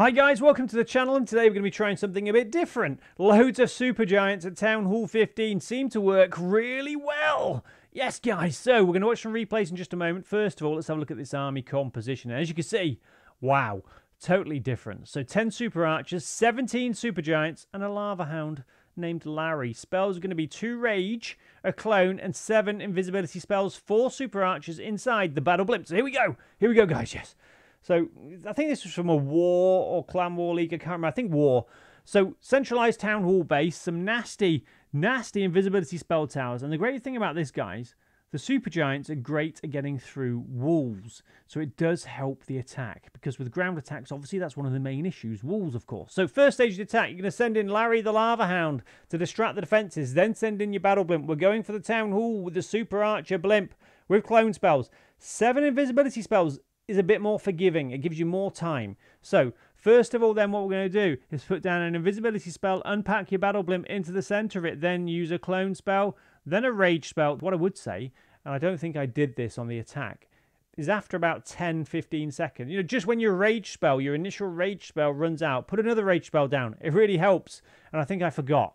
Hi guys, welcome to the channel, and today we're going to be trying something a bit different. Loads of supergiants at Town Hall 15 seem to work really well. Yes guys, so we're going to watch some replays in just a moment. First of all, let's have a look at this army composition. And as you can see, wow, totally different. So 10 super archers, 17 supergiants, and a lava hound named Larry. Spells are going to be 2 rage, a clone, and 7 invisibility spells, 4 super archers inside the Battle Blimp. So here we go guys, yes. So, I think this was from a war or Clan War League, I can't remember, I think war. So, centralised Town Hall base, some nasty, nasty invisibility spell towers. And the great thing about this, guys, the supergiants are great at getting through walls. So, it does help the attack, because with ground attacks, obviously, that's one of the main issues, walls, of course. So, first stage of the attack, you're going to send in Larry the Lava Hound to distract the defences, then send in your Battle Blimp. We're going for the Town Hall with the Super Archer Blimp with clone spells. 7 invisibility spells is a bit more forgiving. It gives you more time. So, first of all, then what we're going to do is put down an invisibility spell, unpack your Battle Blimp into the center of it, then use a clone spell, then a rage spell. What I would say, and I don't think I did this on the attack, is after about 10-15 seconds, you know, just when your rage spell, your initial rage spell runs out, put another rage spell down. It really helps. And I think I forgot.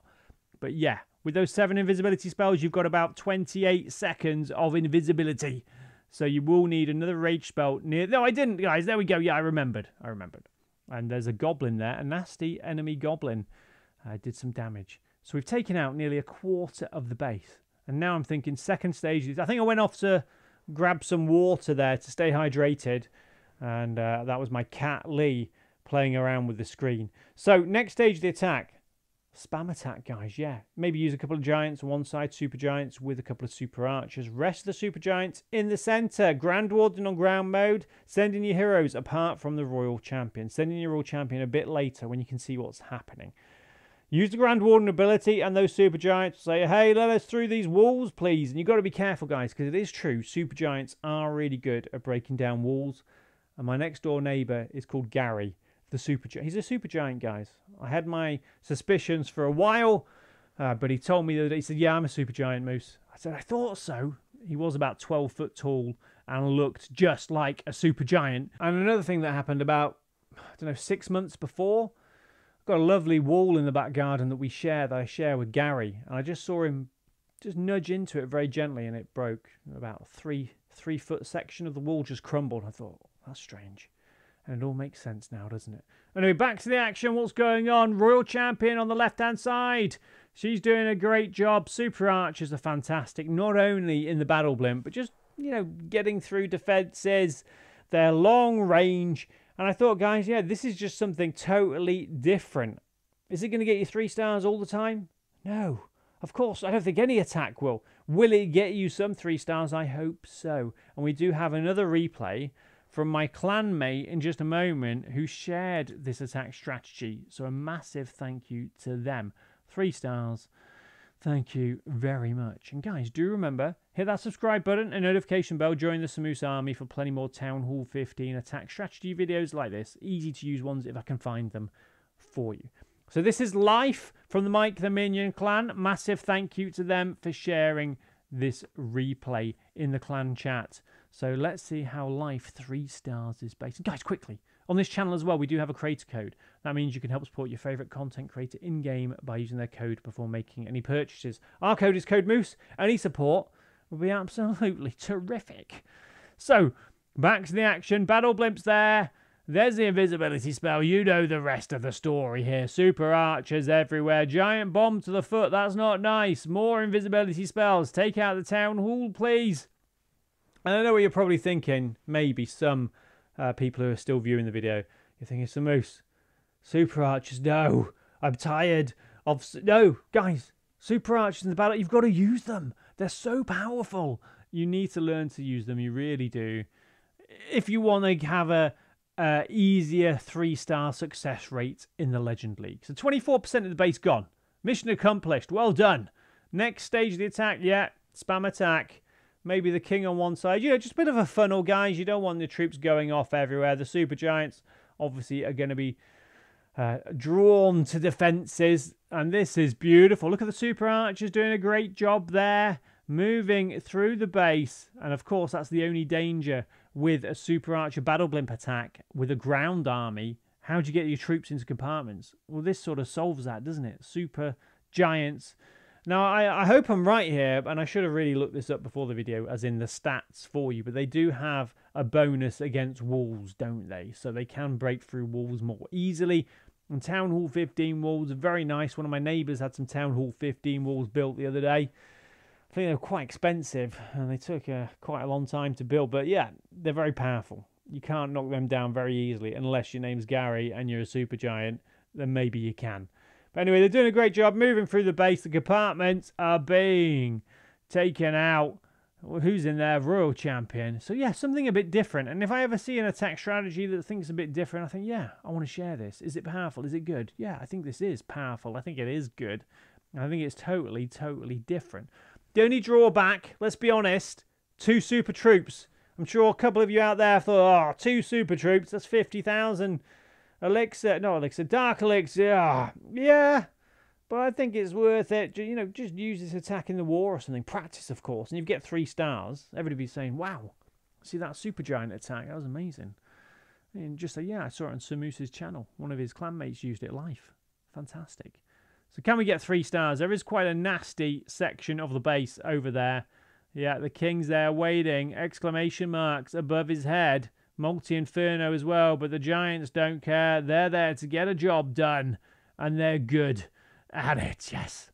But yeah, with those 7 invisibility spells, you've got about 28 seconds of invisibility. So you will need another rage spell near... No, I didn't, guys. There we go. Yeah, I remembered. And there's a goblin there. A nasty enemy goblin. Did some damage. So we've taken out nearly a quarter of the base. And now I'm thinking second stage. I think I went off to grab some water there to stay hydrated. And that was my cat, Lee, playing around with the screen. So next stage of the attack. Spam attack, guys, yeah. Maybe use a couple of giants on one side, super giants with a couple of super archers. Rest of the super giants in the center. Grand Warden on ground mode. Send in your heroes apart from the Royal Champion. Send in your Royal Champion a bit later when you can see what's happening. Use the Grand Warden ability and those super giants say, hey, let us through these walls, please. And you've got to be careful, guys, because it is true. Super giants are really good at breaking down walls. And my next door neighbor is called Gary. The supergiant. He's a supergiant, guys. I had my suspicions for a while, but he told me the other day, he said, yeah, I'm a supergiant, Moose. I said, I thought so. He was about 12 foot tall and looked just like a supergiant. And another thing that happened about, I don't know, 6 months before, I've got a lovely wall in the back garden that we share, that I share with Gary. And I just saw him just nudge into it very gently and it broke. About three foot section of the wall just crumbled. I thought, that's strange. And it all makes sense now, doesn't it? Anyway, back to the action. What's going on? Royal Champion on the left-hand side. She's doing a great job. Super Archers are fantastic, not only in the Battle Blimp, but just, you know, getting through defences, their long range. And I thought, guys, yeah, this is just something totally different. Is it going to get you 3 stars all the time? No. Of course, I don't think any attack will. Will it get you some 3 stars? I hope so. And we do have another replay from my clan mate in just a moment who shared this attack strategy. So a massive thank you to them. 3 stars. Thank you very much. And guys, do remember, hit that subscribe button and notification bell. Join the Sir Moose army for plenty more Town Hall 15 attack strategy videos like this. Easy to use ones if I can find them for you. So this is life from the Mike the Minion clan. Massive thank you to them for sharing this replay in the clan chat. So let's see how life 3 stars is based. And guys, quickly, on this channel as well, we do have a creator code. That means you can help support your favourite content creator in-game by using their code before making any purchases. Our code is CODEMOOSE. Any support will be absolutely terrific. So, back to the action. Battle Blimp's there. There's the invisibility spell. You know the rest of the story here. Super archers everywhere. Giant bomb to the foot. That's not nice. More invisibility spells. Take out the Town Hall, please. And I know what you're probably thinking, maybe some people who are still viewing the video, you're thinking, Sir Moose, super archers, no, I'm tired of... No, guys, super archers in the battle, you've got to use them. They're so powerful. You need to learn to use them, you really do. If you want to have a easier 3-star success rate in the Legend League. So 24% of the base gone. Mission accomplished, well done. Next stage of the attack, yeah, spam attack. Maybe the king on one side. You know, just a bit of a funnel, guys. You don't want the troops going off everywhere. The supergiants, obviously, are going to be drawn to defences. And this is beautiful. Look at the super archers doing a great job there. Moving through the base. And, of course, that's the only danger with a super archer battle blimp attack with a ground army. How do you get your troops into compartments? Well, this sort of solves that, doesn't it? Super giants. Now, I hope I'm right here, and I should have really looked this up before the video, as in the stats for you, but they do have a bonus against walls, don't they? So they can break through walls more easily. And Town Hall 15 walls are very nice. One of my neighbours had some Town Hall 15 walls built the other day. I think they were quite expensive, and they took quite a long time to build. But yeah, they're very powerful. You can't knock them down very easily unless your name's Gary and you're a supergiant. Then maybe you can. But anyway, they're doing a great job moving through the base. The compartments are being taken out. Well, who's in there? Royal Champion. So yeah, something a bit different. And if I ever see an attack strategy that thinks a bit different, I think, yeah, I want to share this. Is it powerful? Is it good? Yeah, I think this is powerful. I think it is good. I think it's totally, totally different. The only drawback, let's be honest, 2 super troops. I'm sure a couple of you out there thought, oh, 2 super troops, that's 50,000 elixir. No, elixir, dark elixir. Yeah, but I think it's worth it. You know, just use this attack in the war or something. Practice, of course, and you get 3 stars. Everybody be saying, wow, see that supergiant attack? That was amazing. And just say, yeah, I saw it on Sir Moose's channel. One of his clanmates used it live. Fantastic. So can we get 3 stars? There is quite a nasty section of the base over there. Yeah, the king's there waiting. Exclamation marks above his head. Multi-inferno as well, but the giants don't care. They're there to get a job done, and they're good at it, yes.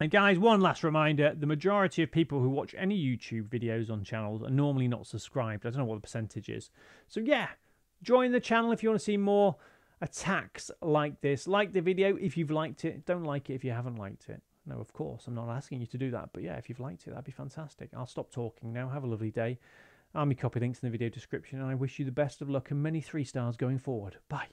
And guys, one last reminder. The majority of people who watch any YouTube videos on channels are normally not subscribed. I don't know what the percentage is. So yeah, join the channel if you want to see more attacks like this. Like the video if you've liked it. Don't like it if you haven't liked it. No, of course, I'm not asking you to do that. But yeah, if you've liked it, that'd be fantastic. I'll stop talking now. Have a lovely day. Army copy links in the video description. And I wish you the best of luck and many 3 stars going forward. Bye.